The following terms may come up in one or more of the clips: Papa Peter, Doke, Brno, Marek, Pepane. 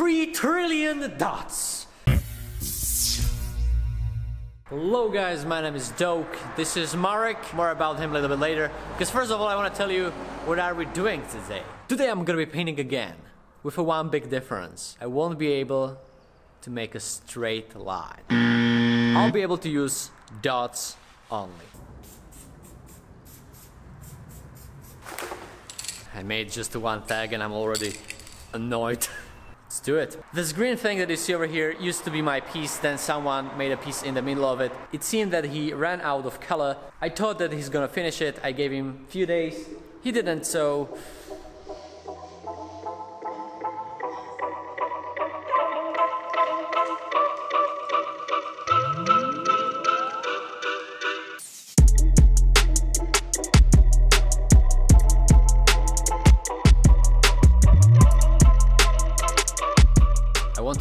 3 trillion dots. Hello guys, my name is Doke, this is Marek, more about him a little bit later, because first of all I want to tell you what are we doing today. Today I'm gonna be painting again, with a one big difference. I won't be able to make a straight line. I'll be able to use dots only. I made just one tag and I'm already annoyed. Let's do it. This green thing that you see over here used to be my piece, then someone made a piece in the middle of it. It seemed that he ran out of color. I thought that he's gonna finish it. I gave him a few days. He didn't, so...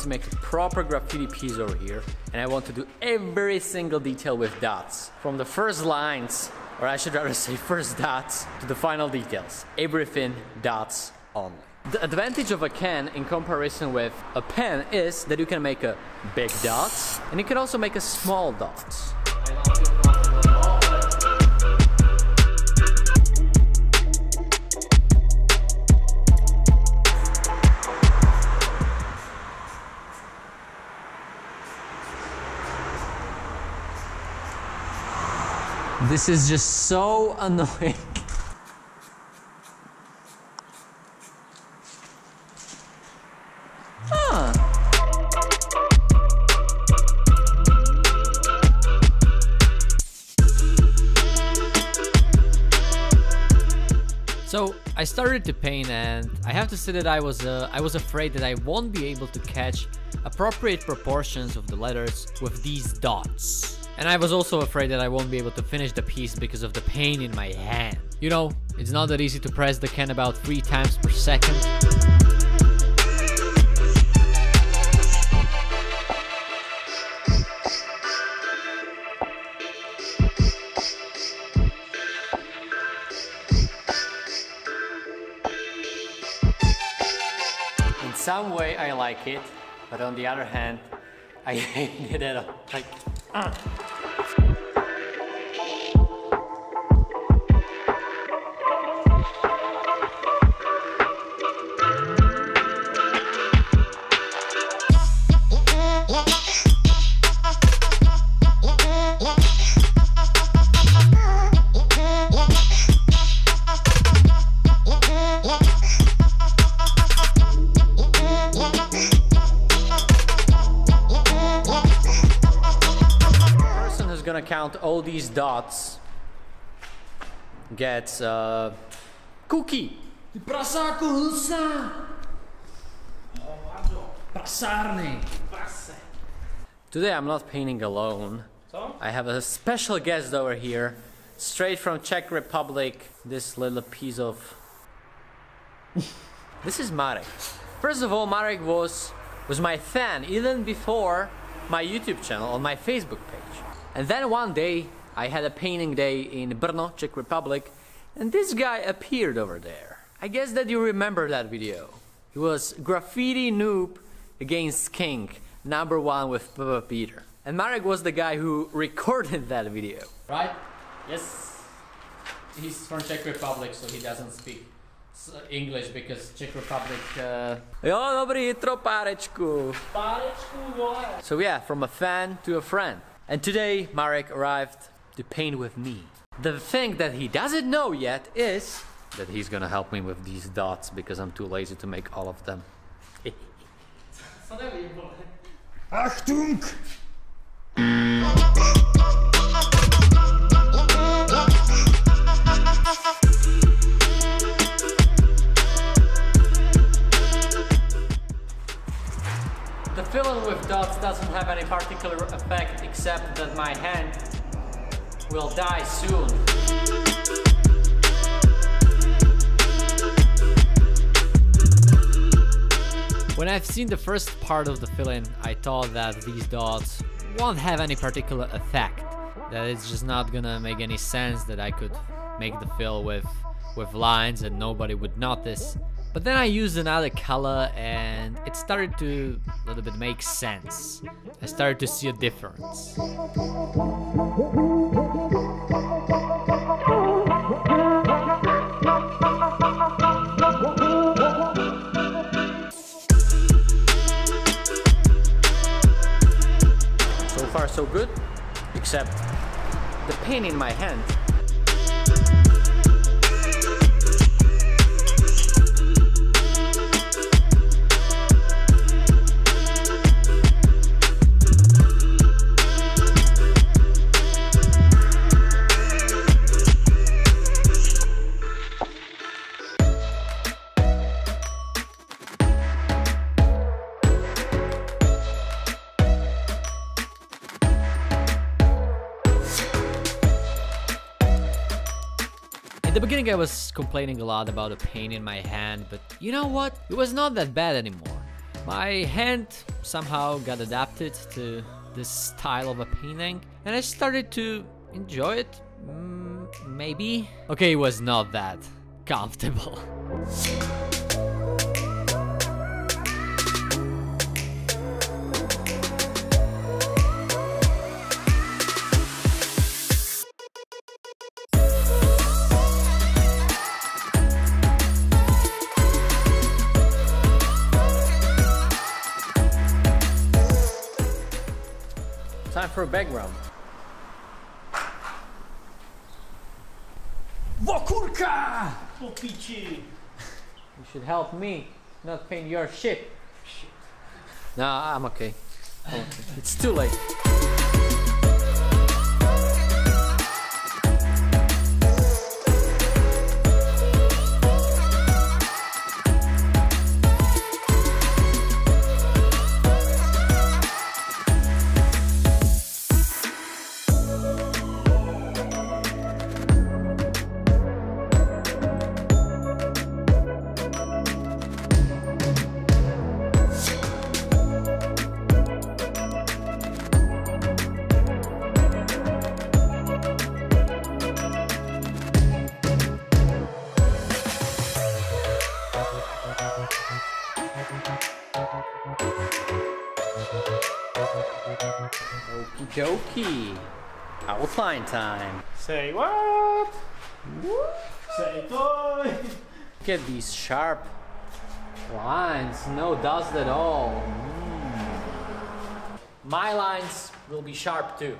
make a proper graffiti piece over here, and I want to do every single detail with dots. From the first lines, or I should rather say first dots, to the final details. Everything dots only. The advantage of a can in comparison with a pen is that you can make a big dots, and you can also make a small dots. This is just so annoying. Huh. So I started to paint, and I have to say that I was afraid that I won't be able to catch appropriate proportions of the letters with these dots. And I was also afraid that I won't be able to finish the piece because of the pain in my hand. You know, it's not that easy to press the can about 3 times per second. In some way I like it, but on the other hand, I hate it at all. Like, count all these dots gets cookie. Today I'm not painting alone. I have a special guest over here, straight from Czech Republic. This little piece of... This is Marek. First of all, Marek was my fan even before my YouTube channel, on my Facebook page. And then one day, I had a painting day in Brno, Czech Republic, and this guy appeared over there. I guess that you remember that video. He was graffiti noob against king, #1 with Papa Peter. And Marek was the guy who recorded that video. Right? Yes. He's from Czech Republic, so he doesn't speak English because Czech Republic... Jo, dobrý jitro, párečku. Párečku, vole. So yeah, from a fan to a friend. And today, Marek arrived to paint with me. The thing that he doesn't know yet is that he's gonna help me with these dots because I'm too lazy to make all of them. Achtung! The filling with dots doesn't have any particular effect except that my hand will die soon. When I've seen the first part of the filling, I thought that these dots won't have any particular effect. That it's just not gonna make any sense that I could make the fill with lines and nobody would notice. But then I used another color and it started to a little bit make sense. I started to see a difference. So far so good, except the pain in my hand. At the beginning I was complaining a lot about the pain in my hand, but you know what? It was not that bad anymore. My hand somehow got adapted to this style of a painting and I started to enjoy it, maybe? Okay, it was not that comfortable. Time for a background. Wokurka! Popici! You should help me, not paint your shit. Shit. No, I'm okay. I'm okay. It's too late. Okie dokie. Outline time. Say what? Whoop. Say toy. Look at these sharp lines. No dust at all. My lines will be sharp too.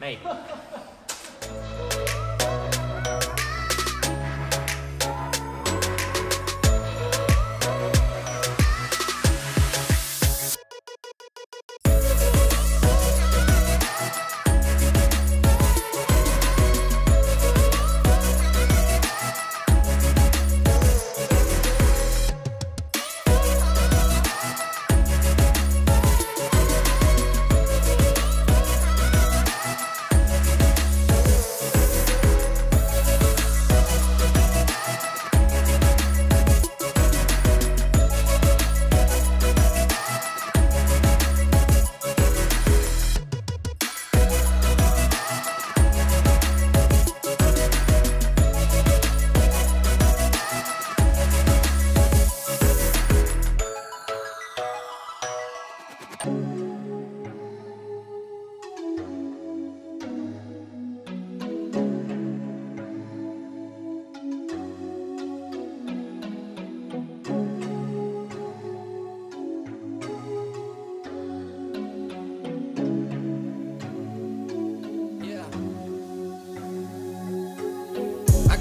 Maybe.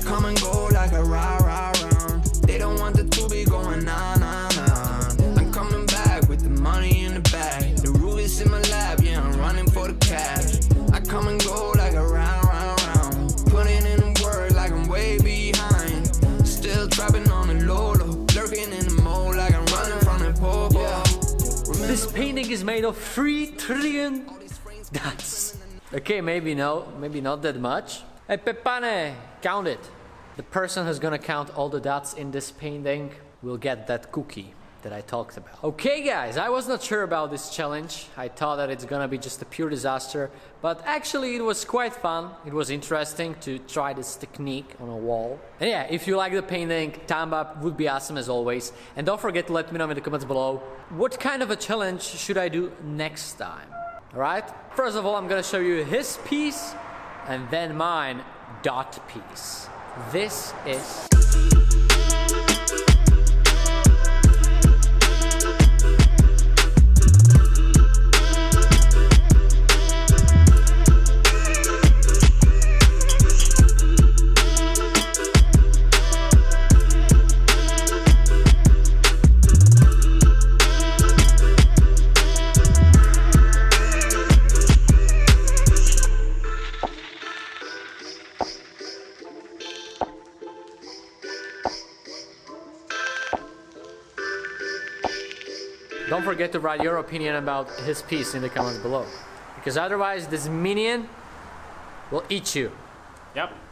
Come and go like a rah-rah round. They don't want it to be going on. I'm coming back with the money in the bag. The roof is in my lap, yeah, I'm running for the cash. I come and go like a rah-rah round. Putting in the work like I'm way behind. Still trapping on the low, lurking in the mole like I'm running from the popo. Yeah. This painting is made of 3 trillion dots. Okay, maybe no, maybe not that much. Hey, Pepane, count it. The person who's gonna count all the dots in this painting will get that cookie. that I talked about. Okay guys, I was not sure about this challenge. I thought that it's gonna be just a pure disaster, but actually it was quite fun. It was interesting to try this technique on a wall. And yeah, if you like the painting, thumb up would be awesome as always. And don't forget to let me know in the comments below what kind of a challenge should I do next time. Alright, first of all I'm gonna show you his piece and then mine dot piece. This is... Don't forget to write your opinion about his piece in the comments below, because otherwise this minion will eat you. Yep.